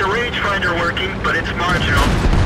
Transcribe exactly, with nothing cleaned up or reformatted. the rangefinder working, but it's marginal.